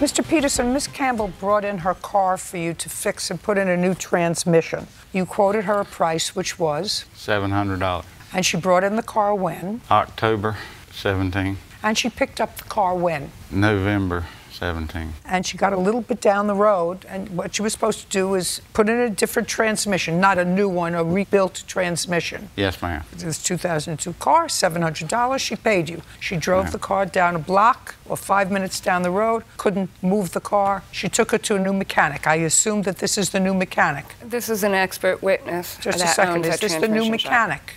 Mr. Peterson, Miss Campbell brought in her car for you to fix and put in a new transmission. You quoted her a price, which was? $700. And she brought in the car when? October 17. And she picked up the car when? November 17. And she got a little bit down the road, and what she was supposed to do is put in a different transmission, not a new one, a rebuilt transmission. Yes, ma'am. This 2002 car, $700, she paid you. She drove the car down a block or 5 minutes down the road, couldn't move the car. She took it to a new mechanic. I assume that this is the new mechanic. This is an expert witness. Just a second, is this the new mechanic?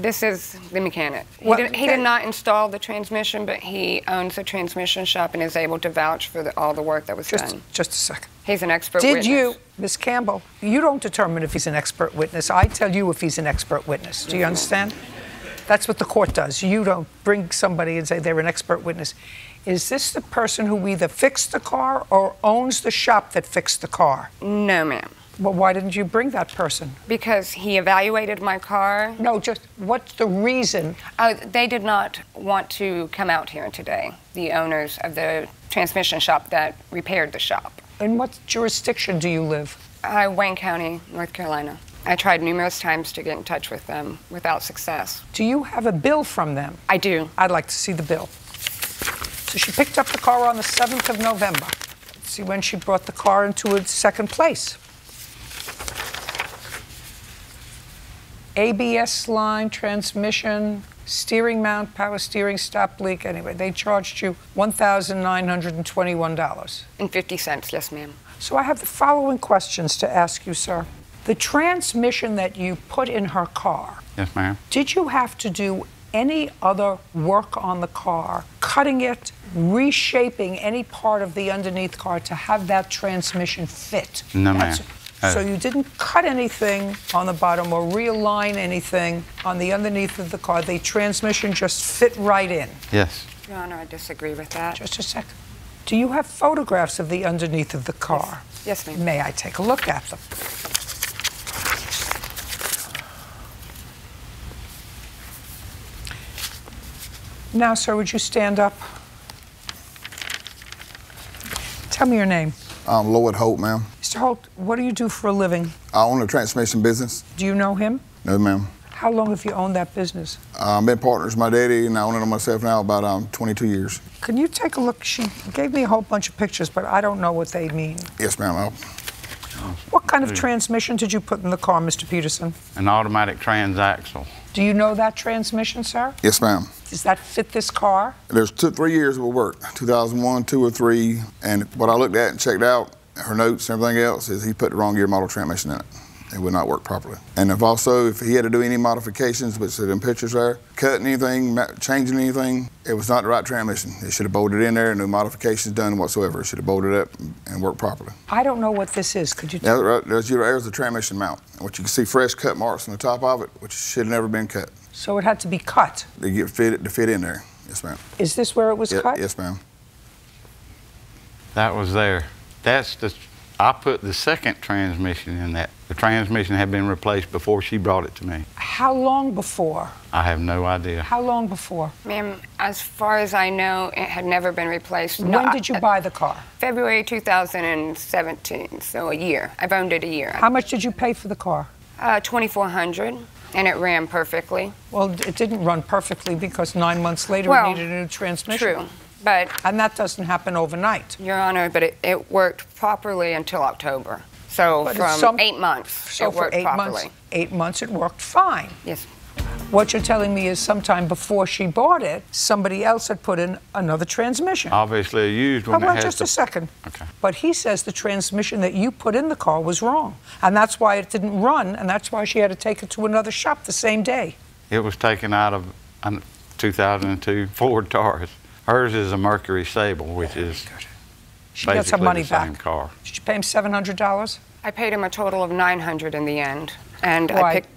This is the mechanic. He did not install the transmission, but he owns the transmission shop and is able to vouch for all the work that was done. Just a second. He's an expert witness. Did you, Ms. Campbell, you don't determine if he's an expert witness. I tell you if he's an expert witness. Do you understand? That's what the court does. You don't bring somebody and say they're an expert witness. Is this the person who either fixed the car or owns the shop that fixed the car? No, ma'am. Well, why didn't you bring that person? Because he evaluated my car. No, just what's the reason? They did not want to come out here today, the owners of the transmission shop that repaired the shop. In what jurisdiction do you live? Wayne County, North Carolina. I tried numerous times to get in touch with them without success. Do you have a bill from them? I do. I'd like to see the bill. So she picked up the car on the 7th of November. Let's see when she brought the car into its second place. ABS line, transmission, steering mount, power steering, stop leak. Anyway, they charged you $1,921. And 50 cents, yes, ma'am. So I have the following questions to ask you, sir. The transmission that you put in her car, yes, ma'am. Did you have to do any other work on the car, cutting it, reshaping any part of the underneath car to have that transmission fit? No, ma'am. So you didn't cut anything on the bottom or realign anything on the underneath of the car. The transmission just fit right in. Yes. Your Honor, I disagree with that. Just a second. Do you have photographs of the underneath of the car? Yes, ma'am. May I take a look at them? Now, sir, would you stand up? Tell me your name. I'm Lloyd Holt, ma'am. Mr. Holt, what do you do for a living? I own a transmission business. Do you know him? No, ma'am. How long have you owned that business? I've been partners with my daddy, and I own it myself now about 22 years. Can you take a look? She gave me a whole bunch of pictures, but I don't know what they mean. Yes, ma'am. What kind of transmission did you put in the car, Mr. Peterson? An automatic transaxle. Do you know that transmission, sir? Yes, ma'am. Does that fit this car? There's 3 years of work, 2001, 2 or 3, and what I looked at and checked out, her notes and everything else, is he put the wrong year model transmission in it. It would not work properly. And if he had to do any modifications, which are in pictures there, cutting anything, changing anything, it was not the right transmission. It should have bolted in there, no modifications done whatsoever. It should have bolted up and worked properly. I don't know what this is. Could you tell me? There's the transmission mount. What you can see, fresh cut marks on the top of it, which should have never been cut. So it had to be cut? To fit in there, yes, ma'am. Is this where it was cut? Yes, ma'am. That was there. I put the second transmission in that. The transmission had been replaced before she brought it to me. How long before? I have no idea. How long before? Ma'am, as far as I know, it had never been replaced. When did you buy the car? February 2017, so a year. I've owned it a year. How much did you pay for the car? $2,400. And it ran perfectly. Well, it didn't run perfectly because 9 months later we needed a new transmission. True. And that doesn't happen overnight. Your Honor, but it worked properly until October. So from 8 months, it worked properly. 8 months, it worked fine. Yes. What you're telling me is sometime before she bought it, somebody else had put in another transmission. Obviously a used one. Hold on just a second. Okay. But he says the transmission that you put in the car was wrong. And that's why it didn't run, and that's why she had to take it to another shop the same day. It was taken out of a 2002 Ford Taurus. Hers is a Mercury Sable, which is basically the same car. Did you pay him $700? I paid him a total of $900 in the end. And I picked,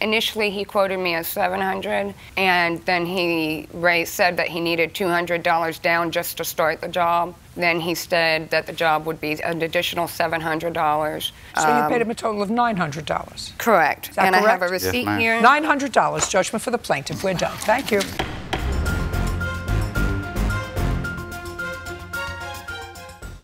initially he quoted me as $700, and then he said that he needed $200 down just to start the job. Then he said that the job would be an additional $700. So you paid him a total of $900. Correct. And I have a receipt here. $900, judgment for the plaintiff. We're done. Thank you.